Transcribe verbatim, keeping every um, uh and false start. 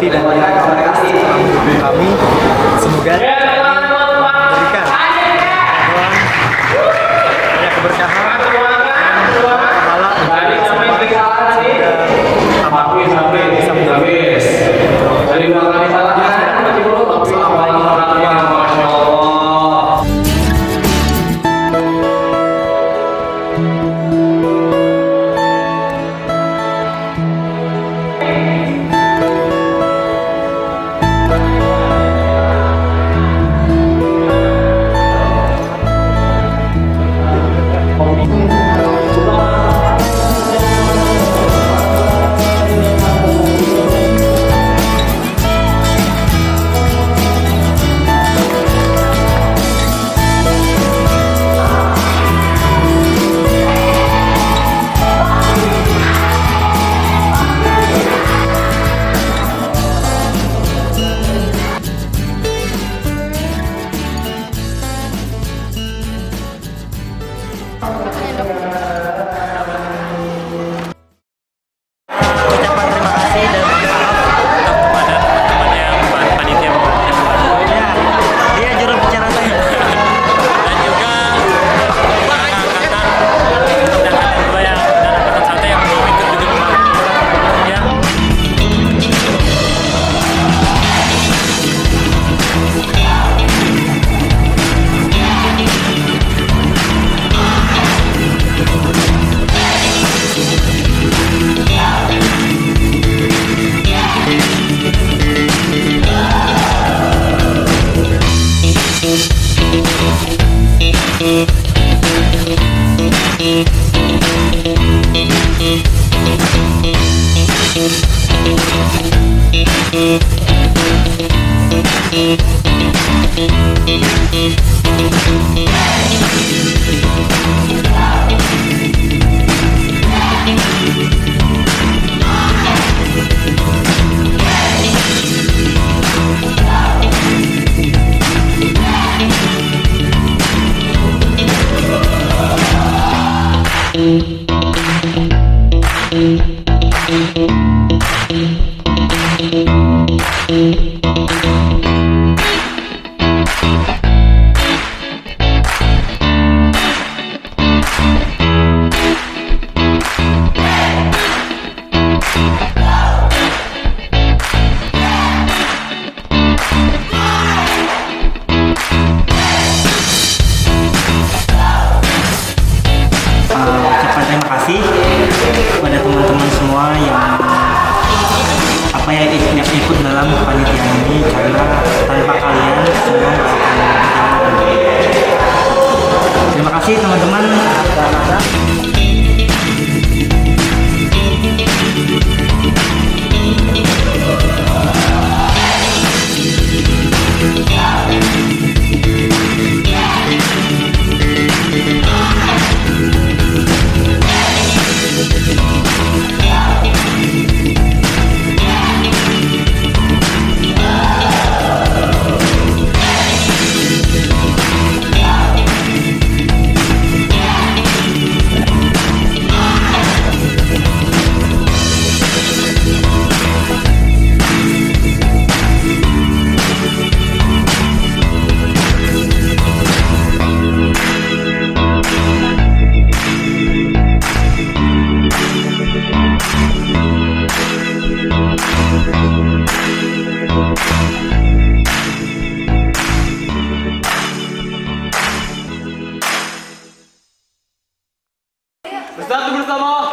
hati dan pihak komunikasi kami, semoga memberikan banyak keberkahan dan pahala untuk semua kita bisa menjadi bersatu bersama